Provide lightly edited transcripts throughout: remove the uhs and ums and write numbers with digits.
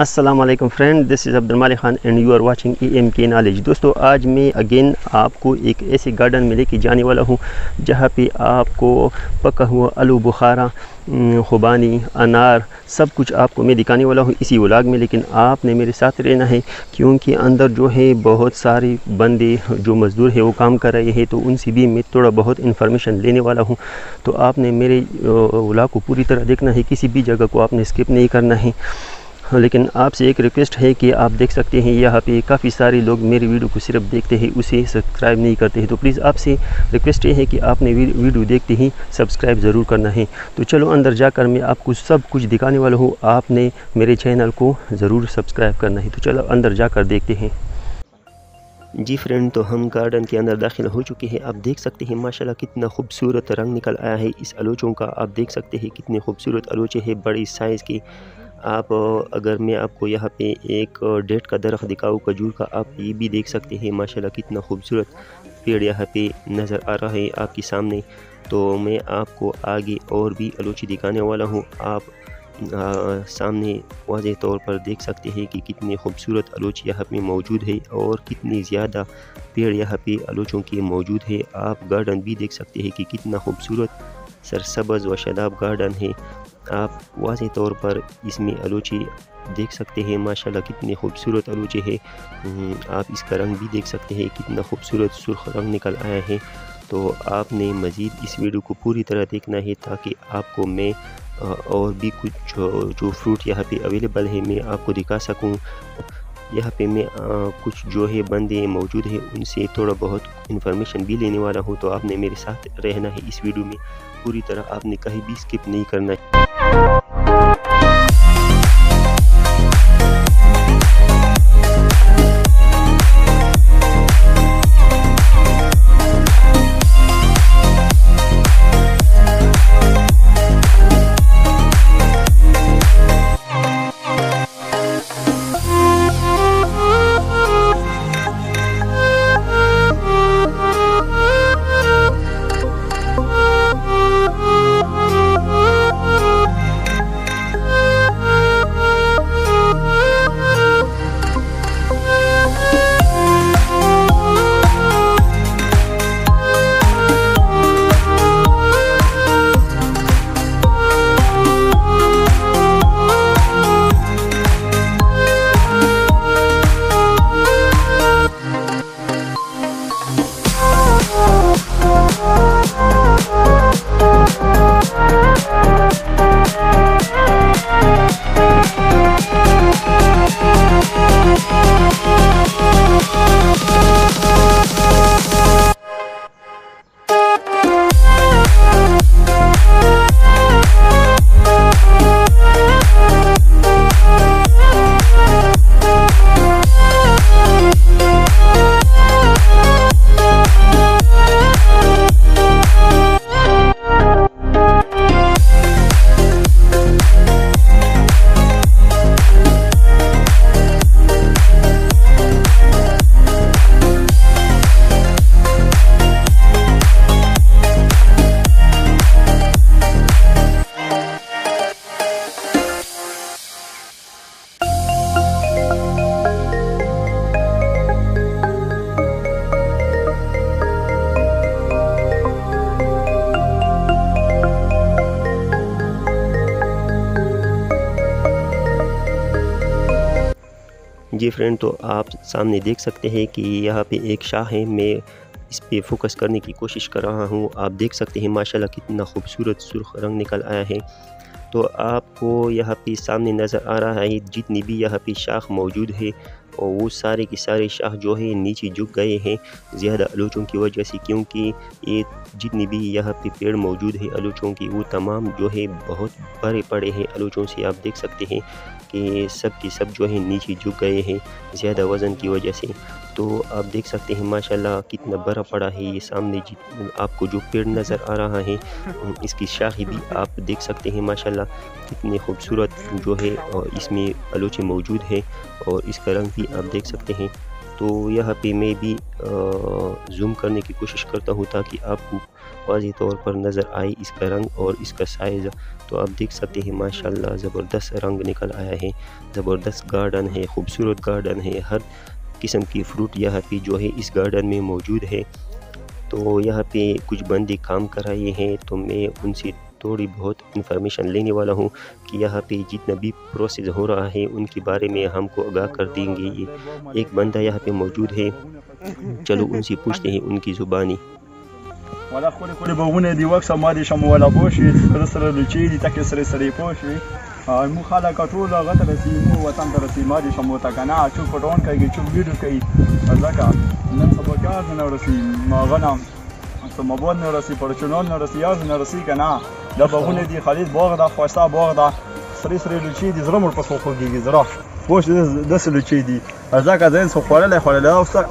अस्सलाम वालेकुम friend, this is Abdul Malik Khan and you are watching AMK knowledge. दोस्तों, आज मैं अगेन आपको एक ऐसे गार्डन में लेके जाने वाला हूँ जहाँ पे आपको पका हुआ आलू बुखारा, खुबानी, अनार सब कुछ आपको मैं दिखाने वाला हूँ इसी व्लॉग में। लेकिन आपने मेरे साथ रहना है क्योंकि अंदर जो है बहुत सारे बंदे जो मज़दूर है वो काम कर रहे हैं, तो उनसे भी मैं थोड़ा बहुत इन्फॉर्मेशन लेने वाला हूँ। तो आपने मेरे व्लॉग को पूरी तरह देखना है, किसी भी जगह को आपने स्किप नहीं करना है। लेकिन आपसे एक रिक्वेस्ट है कि आप देख सकते हैं यहाँ पे काफ़ी सारे लोग मेरी वीडियो को सिर्फ देखते हैं, उसे सब्सक्राइब नहीं करते हैं। तो प्लीज़ आपसे रिक्वेस्ट ये है कि आपने वीडियो देखते ही सब्सक्राइब ज़रूर करना है। तो चलो अंदर जाकर मैं आपको सब कुछ दिखाने वाला हूँ, आपने मेरे चैनल को ज़रूर सब्सक्राइब करना है। तो चलो अंदर जाकर देखते हैं। जी फ्रेंड, तो हम गार्डन के अंदर दाखिल हो चुके हैं। आप देख सकते हैं माशाल्लाह कितना खूबसूरत रंग निकल आया है इस आलोचों का। आप देख सकते हैं कितने खूबसूरत आलोचे हैं बड़ी साइज़ की। आप अगर मैं आपको यहाँ पे एक डेट का दरख्त दिखाऊँ, खजूर का, आप ये भी देख सकते हैं माशाल्लाह कितना खूबसूरत पेड़ यहाँ पे नज़र आ रहा है आपके सामने। तो मैं आपको आगे और भी आलोची दिखाने वाला हूँ। आप सामने वाज़े तौर पर देख सकते हैं कि कितने खूबसूरत आलोची यहाँ पे मौजूद है और कितने ज़्यादा पेड़ यहाँ पे आलोचों के मौजूद है। आप गार्डन भी देख सकते हैं कि कितना खूबसूरत सरसब्ज़ व शादाब गार्डन है। आप वाज़े तौर पर इसमें आलोचे देख सकते हैं माशाल्लाह कितने खूबसूरत आलोचे हैं। आप इसका रंग भी देख सकते हैं कितना खूबसूरत सुर्ख रंग निकल आया है। तो आपने मज़ीद इस वीडियो को पूरी तरह देखना है ताकि आपको मैं और भी कुछ जो फ्रूट यहाँ पे अवेलेबल है मैं आपको दिखा सकूँ। यहाँ पे मैं कुछ जो है बंदे मौजूद हैं उनसे थोड़ा बहुत इन्फॉर्मेशन भी लेने वाला हूँ। तो आपने मेरे साथ रहना है इस वीडियो में पूरी तरह, आपने कहीं भी स्किप नहीं करना है। जी फ्रेंड, तो आप सामने देख सकते हैं कि यहाँ पे एक शाह है, मैं इस पे फोकस करने की कोशिश कर रहा हूँ। आप देख सकते हैं माशाल्लाह कितना खूबसूरत सुर्ख रंग निकल आया है। तो आपको यहाँ पे सामने नज़र आ रहा है जितनी भी यहाँ पे शाख मौजूद है और वो सारे के सारे शाख जो है नीचे झुक गए हैं ज़्यादा आलोचों की वजह से, क्योंकि ये जितनी भी यहाँ पे पेड़ मौजूद है आलोचों की वो तमाम जो है बहुत भरे पड़े हैं आलोचों से। आप देख सकते हैं कि सब के सब जो है नीचे झुक गए हैं ज़्यादा वज़न की वजह से। तो आप देख सकते हैं माशाल्लाह कितना बड़ा पड़ा है ये सामने आपको जो पेड़ नज़र आ रहा है, इसकी शाखें भी आप देख सकते हैं माशाल्लाह कितने खूबसूरत जो है और इसमें आलोचे मौजूद है और इसका रंग भी आप देख सकते हैं तो यहाँ पे मैं भी जूम करने की कोशिश करता हूँ ताकि आपको वाज़े तौर पर नज़र आए इसका रंग और इसका साइज़। तो आप देख सकते हैं माशाल्लाह ज़बरदस्त रंग निकल आया है, ज़बरदस्त गार्डन है, खूबसूरत गार्डन है, हर किस्म की फ्रूट यहाँ पे जो है इस गार्डन में मौजूद है। तो यहाँ पे कुछ बंदे काम कर रहे हैं, तो मैं उनसे थोड़ी बहुत इन्फॉर्मेशन लेने वाला हूँ कि यहाँ पे जितना भी प्रोसेस हो रहा है उनके बारे में हमको आगाह कर देंगे। ये एक बंदा यहाँ पे मौजूद है, चलो उनसे पूछते हैं उनकी ज़ुबानी। دا بهونه دي خالد باغ دا خواسته باغ دا سری سری لچي دي زرمر په خو خوږي زرا پوش د سل لچي دي ازاګه زين سو خورل خورل اوسه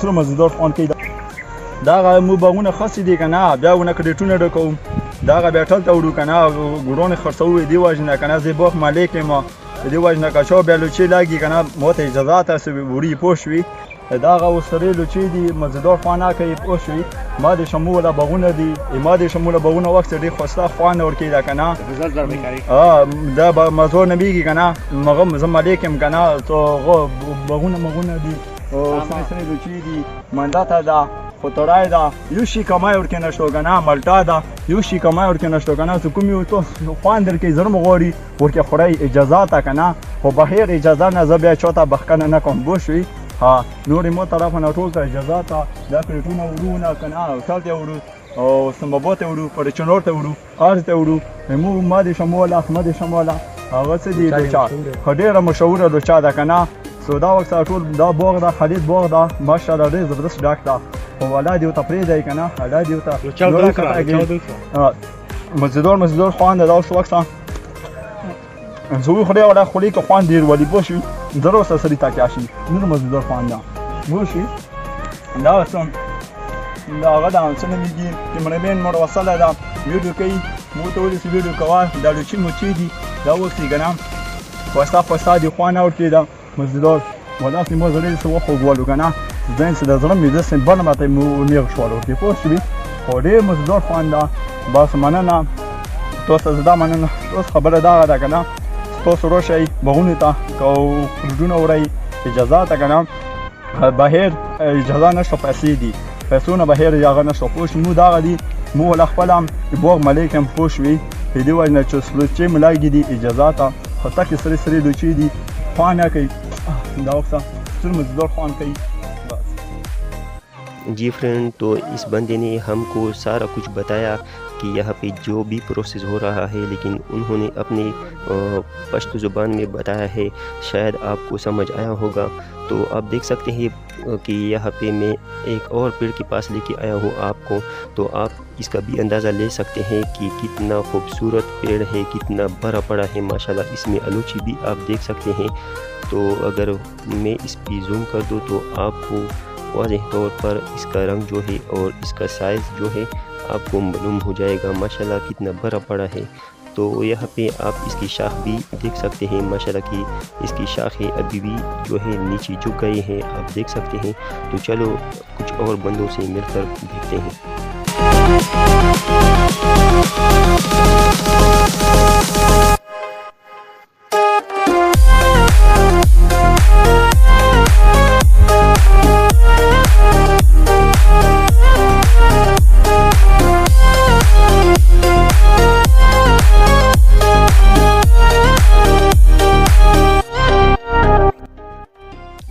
سره مزدور اون کې دا مو بهونه خاص دي کنه بیاونه کډټونه ډکوم دا بیاټل ته وډو کنه ګورونه خرڅوي دی واجنه کنه زي باغ مالک ما دی واجنه کا شو بیلچي لاګي کنه موته اجازه تاسو وری پوشوي دا غوسره لچي دي مزدور فانا کوي پوشوي ما د شموله بغونه دي ما د شموله بغونه وخت ډیر خوسته خوانه ورکی دا کنه دا مزور نبیږي کنه مغه زم علیکم کنه تو بغونه مغونه دي او سره لچي دي منداته دا فوتورای دا یو شي کمای ورکنه شو کنه ملټا دا یو شي کمای ورکنه شو کنه ته کوم یو تو خواندر کې زرم غوري ورکه خړای اجازه تا کنه او بهر اجازه نه زبیا چوتا بخکنه نه کوم بوشوي ها نور مو طرف نه ټول ته اجازه تا دا کریټونه ورونه کنه ټالته ورو او سمبوته ورو پر چنورته ورو ارته ورو مو ما دې شمول احمد شموله هغه څه دي دوچا خډيره مشهور دوچا دا کنه سودا وخت ټول دا بوغ دا خالد بوغ دا ماشاالله دې زبردست ډاکټر او ولا دې ته پرې دی کنه هډا دې ته دوچا دا کنه مزدور خوان دا اوس وخت ان زه خډيره ولا خولي کو خوان دې ولې بوشي ضرور ससरी ताकि आशी नूर मजदूर फांदा मोशी नासन नागदा आंसन मिगी कि मने मेन मोर वसला दा वीडियो कई मोटोली सी वीडियो कवा दालुची मोचीदी दावसी गना वस्ता फस्ता दी खाना और की दा मजदूर वदा सी मजदूर से वो गोलु गना जैन से दजरम मिदस बनमा ते मुनीर शोलो के पोसी होरे मजदूर फांदा बस मनना तो सजदा मनना तो खबर दा दा गना तो सरोशई बहुनेता को जुडून औरई इजाजत कना बाहर इजाजत न सपसी दी पैसों बाहर यागना सपोश मु दागदी मु लखपलम बोग मलिकम पोशवी हिदी वजना चसलुची मलागी दी इजाजत खता की सरी सरी लुची दी फाना कई दावसा सुर मजदूर खान कई। जी फ्रेंड, तो इस बंदे ने हमको सारा कुछ बताया कि यहाँ पे जो भी प्रोसेस हो रहा है, लेकिन उन्होंने अपनी पश्तो ज़ुबान में बताया है, शायद आपको समझ आया होगा। तो आप देख सकते हैं कि यहाँ पे मैं एक और पेड़ के पास लेके आया हूँ आपको, तो आप इसका भी अंदाज़ा ले सकते हैं कि कितना खूबसूरत पेड़ है, कितना बड़ा पड़ा है माशाल्लाह। इसमें अलूची भी आप देख सकते हैं। तो अगर मैं इस पर जूम कर दूँ तो आपको वाज़ेह तौर पर इसका रंग जो है और इसका साइज़ जो है आपको मालूम हो जाएगा माशाल्लाह कितना बड़ा पड़ा है। तो यहाँ पे आप इसकी शाख भी देख सकते हैं माशाल्लाह की इसकी शाखें अभी भी जो है नीचे झुक गई हैं, आप देख सकते हैं। तो चलो कुछ और बंदों से मिलकर देखते हैं।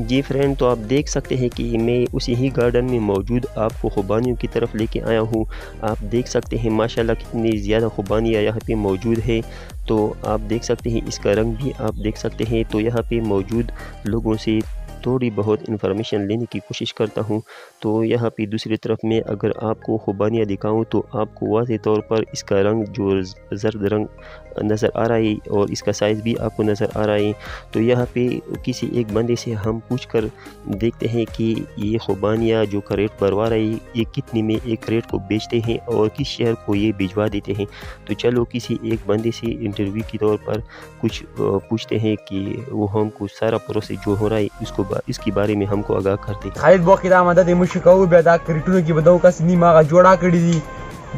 जी फ्रेंड, तो आप देख सकते हैं कि मैं उसी ही गार्डन में मौजूद आपको खुबानियों की तरफ लेके आया हूँ। आप देख सकते हैं माशाल्लाह कितनी ज़्यादा खुबानियाँ यहाँ पे मौजूद है। तो आप देख सकते हैं इसका रंग भी आप देख सकते हैं। तो यहाँ पे मौजूद लोगों से थोड़ी बहुत इन्फॉर्मेशन लेने की कोशिश करता हूँ। तो यहाँ पे दूसरी तरफ में अगर आपको खुबानियाँ दिखाऊँ तो आपको वाज़ेह तौर पर इसका रंग जो जर्द रंग नज़र आ रहा है और इसका साइज़ भी आपको नज़र आ रहा है। तो यहाँ पे किसी एक बंदे से हम पूछ कर देखते हैं कि ये खुबानियाँ जो क्रेट भरवा रही है ये कितने में एक क्रेट को बेचते हैं और किस शहर को ये भिजवा देते हैं। तो चलो किसी एक बंदे से इंटरव्यू के तौर पर कुछ पूछते हैं कि वो हमको सारा प्रोसेस जो हो रहा है उसको इसके बारे में हमको आगाह करते हैं।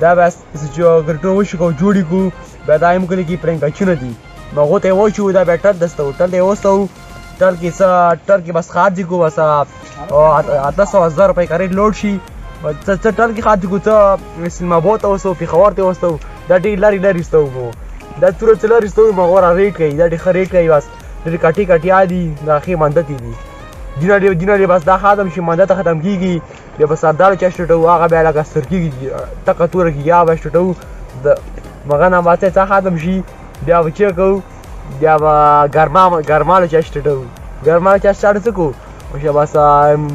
دا بس چې ګرټو وشو جوړی کو به دایم کلی کی پرنګ اچونه دي مغه ته و شو دا بیٹر دسته ټل دی وستو ټل کی سا ټر کی بس خاط دی کو وسا او 18000 روپے کری لوډ شي ټل کی خاط کو ته سیما بوت او سو په خبر ته وستو دا ډی لری لری ستو کو دا تر چلر ستو مغه را ریټ کوي دا ډی خریټ کوي بس ډی کټی کټی عادي دا خې مندتی دي جنہ دی بس دا خادم شي منده ته ختم کیږي یا بسادار چشټو هغه به لکه سرکی تقطور کی یا بشټو د مغنه ماته ته خادم شي بیا وچه کو بیا گرمال چشټو گرمال چشټو کو او بس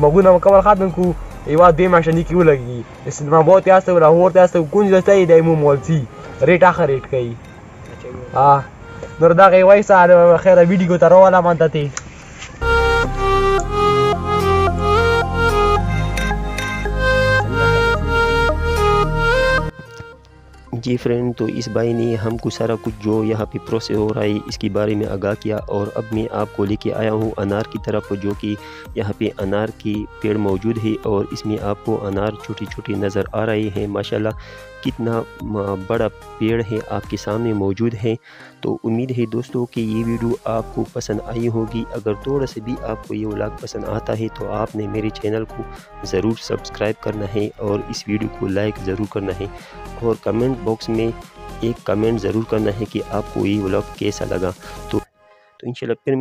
مغونه مکمل خادم کو ایوا دې ماشنی کیو لګي اسنما بہت یاست ور اور یاست گونج دای دایمو مولتی ریټ اخر ریټ کای ها نور دا غي وایسه خیره ویډیو ته راواله مانته ته जी फ्रेंड। तो इस भाई ने हमको सारा कुछ जो यहाँ पे प्रोसेस हो रहा है इसके बारे में आगाह किया और अब मैं आपको लेके आया हूँ अनार की तरफ, जो कि यहाँ पे अनार की पेड़ मौजूद है और इसमें आपको अनार छोटे छोटे नज़र आ रहे हैं। माशाल्लाह कितना बड़ा पेड़ है आपके सामने मौजूद है। तो उम्मीद है दोस्तों कि ये वीडियो आपको पसंद आई होगी। अगर थोड़ा से भी आपको ये व्लॉग पसंद आता है तो आपने मेरे चैनल को ज़रूर सब्सक्राइब करना है और इस वीडियो को लाइक ज़रूर करना है और कमेंट बॉक्स में एक कमेंट ज़रूर करना है कि आपको ये व्लॉग कैसा लगा। तो इंशाल्लाह फिर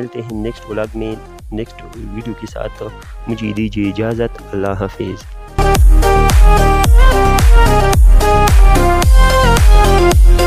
मिलते हैं नेक्स्ट व्लॉग में नेक्स्ट वीडियो के साथ। तो मुझे दीजिए इजाज़त। अल्लाह हाफिज़।